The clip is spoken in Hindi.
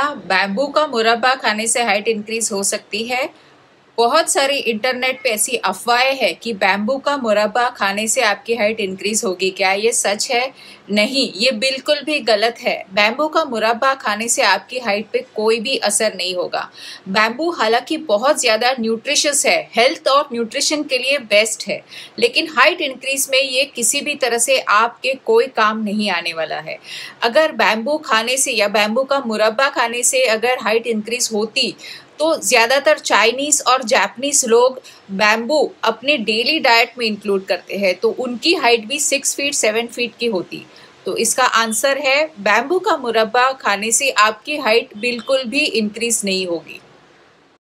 क्या बैम्बू का मुरब्बा खाने से हाइट इंक्रीज हो सकती है? बहुत सारी इंटरनेट पे ऐसी अफवाहें हैं कि बैम्बू का मुरब्बा खाने से आपकी हाइट इंक्रीज होगी। क्या ये सच है? नहीं, ये बिल्कुल भी गलत है। बैम्बू का मुरब्बा खाने से आपकी हाइट पे कोई भी असर नहीं होगा। बैम्बू हालांकि बहुत ज़्यादा न्यूट्रिशियस है, हेल्थ और न्यूट्रिशन के लिए बेस्ट है, लेकिन हाइट इंक्रीज में ये किसी भी तरह से आपके कोई काम नहीं आने वाला है। अगर बैम्बू खाने से या बैम्बू का मुरब्बा खाने से अगर हाइट इंक्रीज होती तो ज़्यादातर चाइनीज़ और जापानीज़ लोग बैम्बू अपने डेली डाइट में इंक्लूड करते हैं, तो उनकी हाइट भी 6 फीट 7 फीट की होती। तो इसका आंसर है बैम्बू का मुरब्बा खाने से आपकी हाइट बिल्कुल भी इंक्रीज़ नहीं होगी।